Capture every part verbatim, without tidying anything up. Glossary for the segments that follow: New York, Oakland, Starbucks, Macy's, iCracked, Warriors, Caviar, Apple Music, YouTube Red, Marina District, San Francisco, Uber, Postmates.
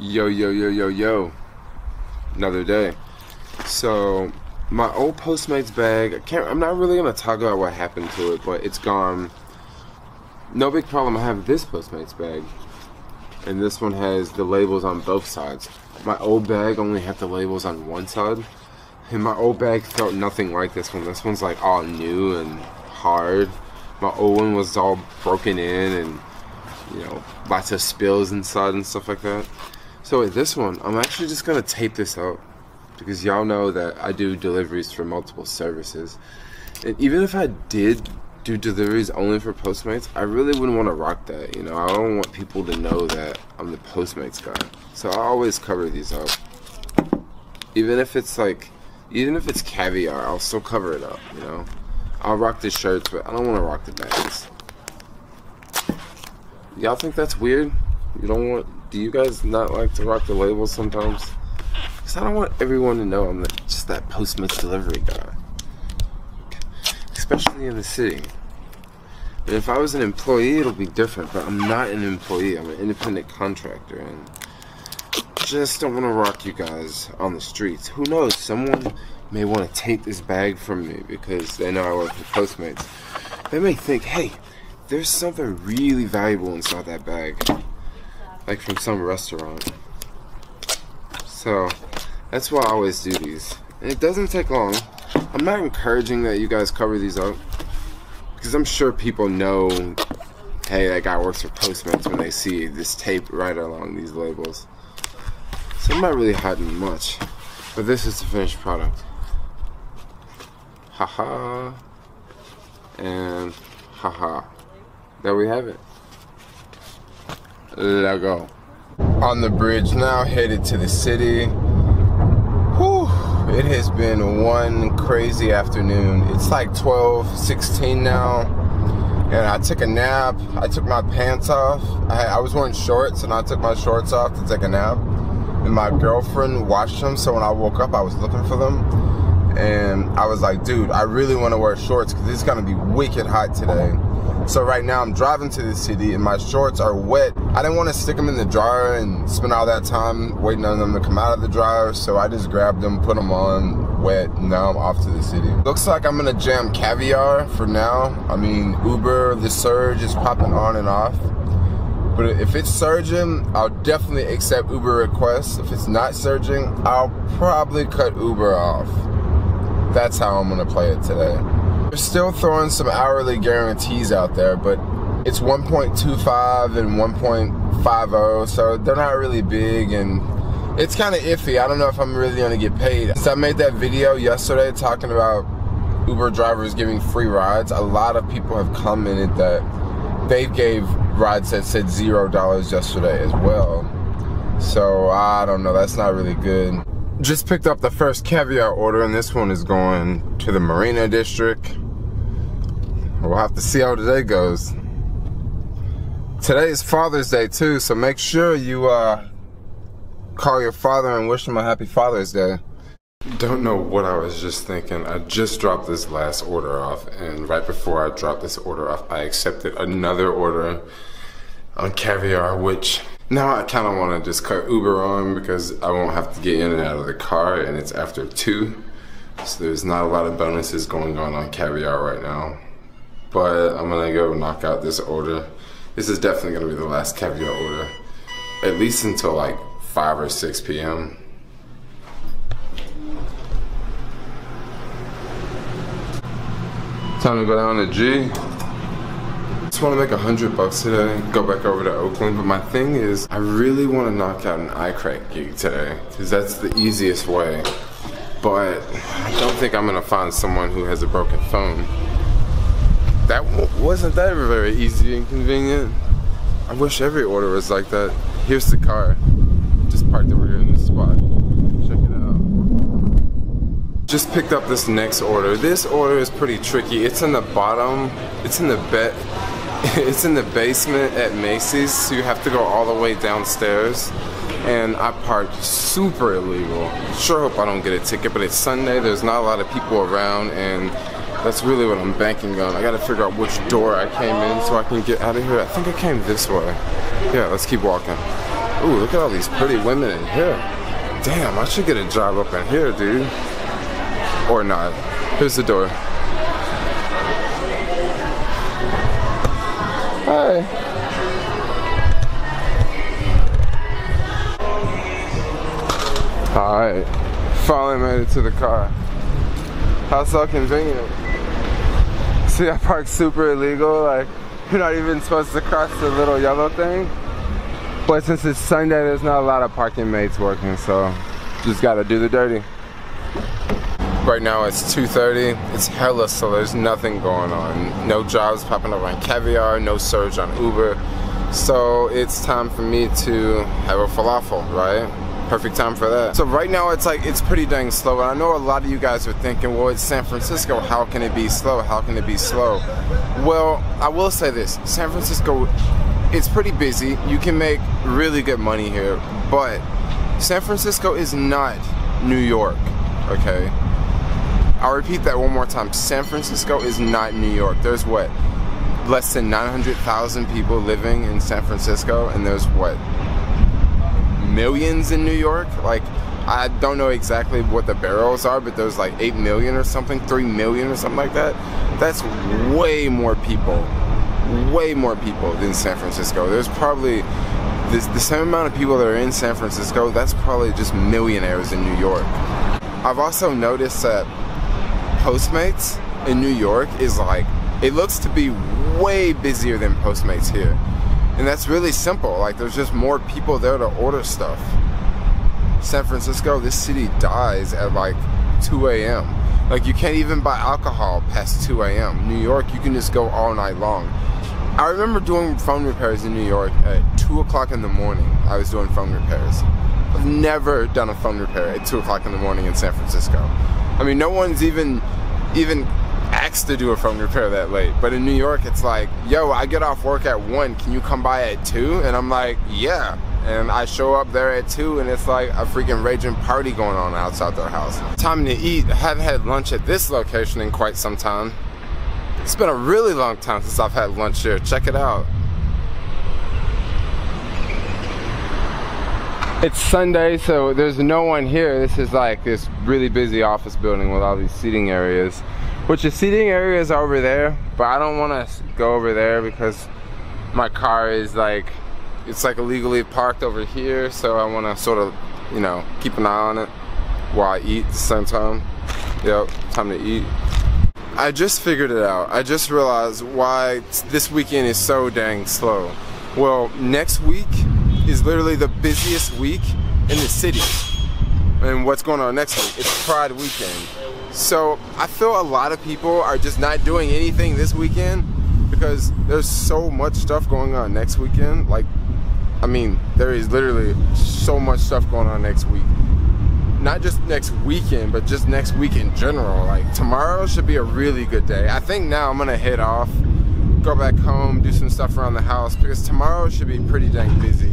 Yo, yo, yo, yo, yo. Another day. So, my old Postmates bag, I can't, I'm not really going to talk about what happened to it, but it's gone. No big problem, I have this Postmates bag. And this one has the labels on both sides. My old bag only had the labels on one side. And my old bag felt nothing like this one. This one's like all new and hard. My old one was all broken in and, you know, lots of spills inside and stuff like that. So with this one, I'm actually just going to tape this up, because y'all know that I do deliveries for multiple services. And even if I did do deliveries only for Postmates, I really wouldn't want to rock that, you know. I don't want people to know that I'm the Postmates guy. So I always cover these up. Even if it's like, even if it's Caviar, I'll still cover it up, you know. I'll rock the shirts, but I don't want to rock the bags. Y'all think that's weird? You don't want? Do you guys not like to rock the labels sometimes? Because I don't want everyone to know I'm the, just that Postmates delivery guy. Especially in the city. And if I was an employee, it'll be different, but I'm not an employee. I'm an independent contractor, and I just don't want to rock you guys on the streets. Who knows? Someone may want to take this bag from me because they know I work for Postmates. They may think, hey, there's something really valuable inside that bag, like from some restaurant. So that's why I always do these, and it doesn't take long. I'm not encouraging that you guys cover these up, because I'm sure people know, hey, that guy works for Postmates when they see this tape right along these labels. So I'm not really hiding much, but this is the finished product. Haha, and haha. There we have it. Let's go. On the bridge now, headed to the city. Whew, it has been one crazy afternoon. It's like twelve, sixteen now, and I took a nap. I took my pants off. I, I was wearing shorts, and I took my shorts off to take a nap. And my girlfriend washed them, so when I woke up, I was looking for them. And I was like, dude, I really want to wear shorts because it's going to be wicked hot today. So right now I'm driving to the city and my shorts are wet. I didn't want to stick them in the dryer and spend all that time waiting on them to come out of the dryer. So I just grabbed them, put them on, wet, and now I'm off to the city. Looks like I'm going to jam Caviar for now. I mean, Uber, the surge is popping on and off. But if it's surging, I'll definitely accept Uber requests. If it's not surging, I'll probably cut Uber off. That's how I'm going to play it today. They're still throwing some hourly guarantees out there, but it's one point two five and one point five zero, so they're not really big, and it's kind of iffy. I don't know if I'm really going to get paid. So I made that video yesterday talking about Uber drivers giving free rides. A lot of people have commented that they gave rides that said zero dollars yesterday as well. So I don't know, that's not really good. Just picked up the first Caviar order, and this one is going to the Marina District. We'll have to see how today goes. Today is Father's Day too, so make sure you uh, call your father and wish him a happy Father's Day. Don't know what I was just thinking. I just dropped this last order off, and right before I dropped this order off, I accepted another order on Caviar, which now I kind of want to just cut Uber on because I won't have to get in and out of the car, and it's after two, so there's not a lot of bonuses going on on Caviar right now. But I'm gonna go knock out this order. This is definitely gonna be the last Caviar order, at least until like five or six P M Time to go down to G. Just want to make a hundred bucks today, go back over to Oakland, but my thing is I really want to knock out an iCracked gig today because that's the easiest way, but I don't think I'm going to find someone who has a broken phone. That wasn't that very easy and convenient. I wish every order was like that. Here's the car. Just parked over here in this spot. Just picked up this next order. This order is pretty tricky. It's in the bottom, it's in the bet, it's in the basement at Macy's, so you have to go all the way downstairs. And I parked super illegal. Sure hope I don't get a ticket, but it's Sunday, there's not a lot of people around, and that's really what I'm banking on. I gotta figure out which door I came in so I can get out of here. I think I came this way. Yeah, let's keep walking. Ooh, look at all these pretty women in here. Damn, I should get a job up in here, dude. Or not. Here's the door. Hi. Alright. Finally made it to the car. How so convenient. See, I parked super illegal. Like, you're not even supposed to cross the little yellow thing. But since it's Sunday, there's not a lot of parking mates working, so just gotta do the dirty. Right now it's two thirty, it's hella slow, there's nothing going on. No jobs popping up on Caviar, no surge on Uber. So it's time for me to have a falafel, right? Perfect time for that. So right now it's like, it's pretty dang slow, and I know a lot of you guys are thinking, well, it's San Francisco, how can it be slow? How can it be slow? Well, I will say this, San Francisco, it's pretty busy. You can make really good money here, but San Francisco is not New York, okay? I'll repeat that one more time. San Francisco is not New York. There's what? Less than nine hundred thousand people living in San Francisco, and there's what? Millions in New York? Like, I don't know exactly what the barrels are, but there's like eight million or something, three million or something like that. That's way more people. Way more people than San Francisco. There's probably this, the same amount of people that are in San Francisco, that's probably just millionaires in New York. I've also noticed that Postmates in New York is like, it looks to be way busier than Postmates here. And that's really simple, like there's just more people there to order stuff. San Francisco, this city dies at like two A M Like, you can't even buy alcohol past two A M New York, you can just go all night long. I remember doing phone repairs in New York at two o'clock in the morning. I was doing phone repairs. I've never done a phone repair at two o'clock in the morning in San Francisco. I mean, no one's even, even asked to do a phone repair that late. But in New York, it's like, yo, I get off work at one, can you come by at two? And I'm like, yeah. And I show up there at two, and it's like a freaking raging party going on outside their house. Time to eat. I haven't had lunch at this location in quite some time. It's been a really long time since I've had lunch here. Check it out. It's Sunday, so there's no one here. This is like this really busy office building with all these seating areas, which the seating areas are over there, but I don't want to go over there because my car is like, it's like illegally parked over here, so I want to sort of, you know, keep an eye on it while I eat at the same time. Yep, time to eat. I just figured it out. I just realized why this weekend is so dang slow. Well, next week is literally the busiest week in the city. And what's going on next week? It's Pride weekend. So I feel a lot of people are just not doing anything this weekend because there's so much stuff going on next weekend. Like, I mean, there is literally so much stuff going on next week. Not just next weekend, but just next week in general. Like, tomorrow should be a really good day. I think now I'm gonna head off, go back home, do some stuff around the house, because tomorrow should be pretty dang busy.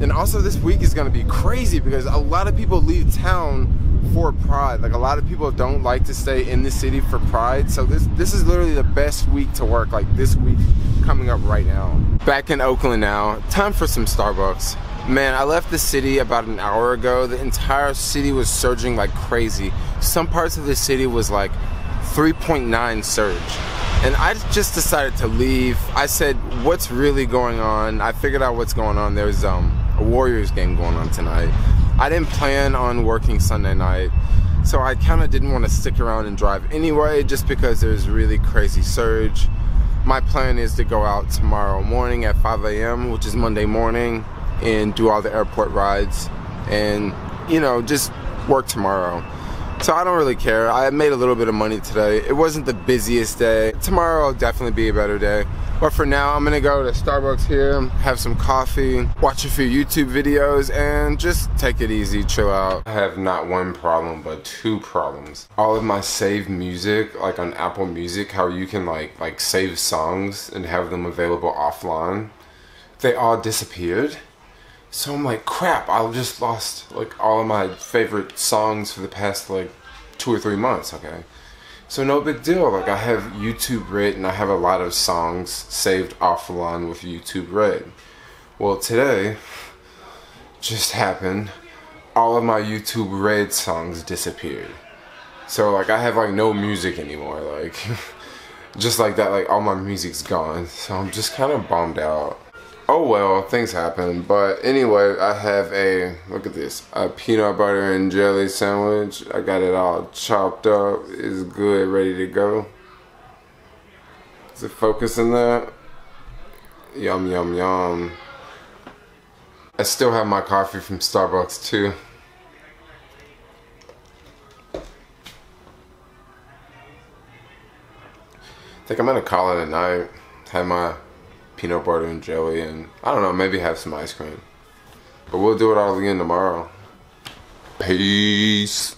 And also this week is gonna be crazy because a lot of people leave town for Pride. Like, a lot of people don't like to stay in the city for Pride. So this, this is literally the best week to work, like this week coming up right now. Back in Oakland now, time for some Starbucks. Man, I left the city about an hour ago. The entire city was surging like crazy. Some parts of the city was like three point nine surge. And I just decided to leave. I said, what's really going on? I figured out what's going on. There's um, a Warriors game going on tonight. I didn't plan on working Sunday night, so I kind of didn't want to stick around and drive anyway, just because there's really crazy surge. My plan is to go out tomorrow morning at five A M, which is Monday morning, and do all the airport rides and, you know, just work tomorrow. So I don't really care. I made a little bit of money today. It wasn't the busiest day. Tomorrow will definitely be a better day. But for now, I'm gonna go to Starbucks here, have some coffee, watch a few YouTube videos, and just take it easy, chill out. I have not one problem, but two problems. All of my saved music, like on Apple Music, how you can like like save songs and have them available offline, they all disappeared. So I'm like, crap, I just lost like all of my favorite songs for the past like two or three months, okay? So no big deal, like I have YouTube Red and I have a lot of songs saved offline with YouTube Red. Well, today, just happened, all of my YouTube Red songs disappeared. So like I have like no music anymore, like just like that, like all my music's gone. So I'm just kind of bummed out. Oh well, things happen. But anyway, I have a, look at this, a peanut butter and jelly sandwich. I got it all chopped up. It's good, ready to go. Is it focusing that? Yum, yum, yum. I still have my coffee from Starbucks too. I think I'm gonna call it a night. Have my peanut butter and jelly and I don't know, maybe have some ice cream. But we'll do it all again tomorrow. Peace.